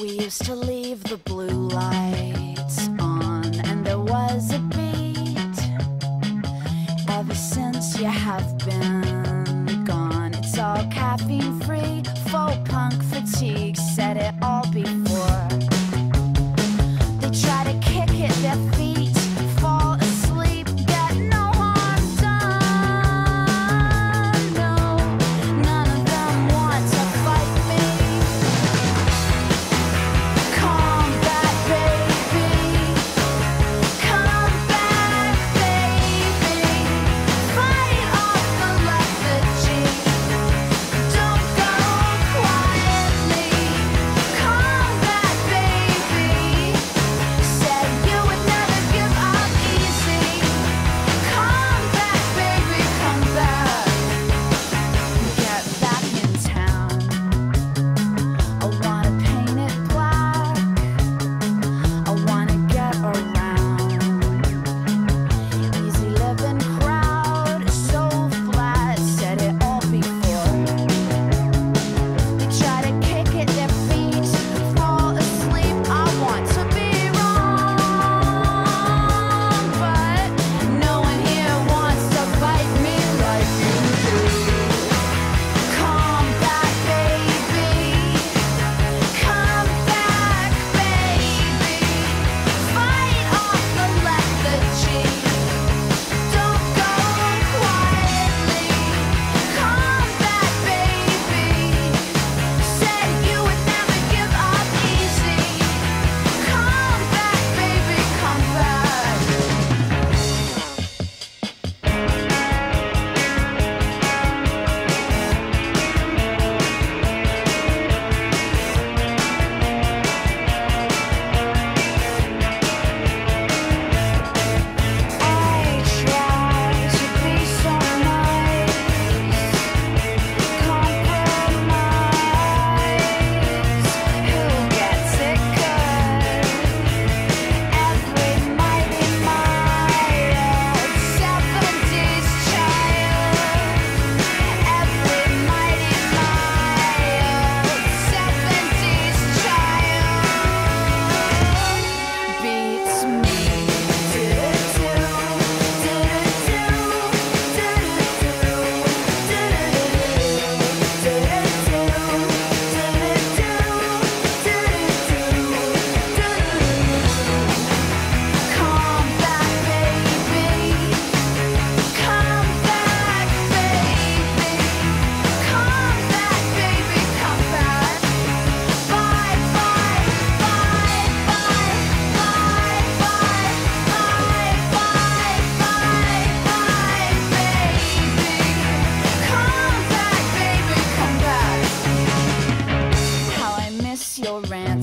We used to leave the blue lights on, and there was a beat. Ever since you have been gone, it's all caffeine free, faux punk fatigue, said it all before. They try to kick at their feet, fall asleep, get no harm done. No, none of them want to fight me. Come back, baby. Come back, baby. Fight off the lethargy. Don't go quietly. Come back, baby. Said you would never give up easy. Come back, baby, come back. Get back in town. I wanna paint it black. I wanna get around. Easy living crowd, so flat, said it all before. They try to kick at their feet, fall asleep. I want to be wrong, but no one here wants to bite me like you do. Come back, baby. Come back, baby. Fight off the lethargy. Don't go quietly. Come back, baby. Said you would never give up easy. Come back, baby, come back. I try to be so nice, compromise. Who gets it good? Every might be mired, 70s child. Every might be mired, 70s child beats me. Come back, baby. Come back, baby. Come back, baby, come back. Bye, bye, bye, bye, bye, bye, bye, bye, bye, bye, baby. Come back, baby, come back. How I miss your rant.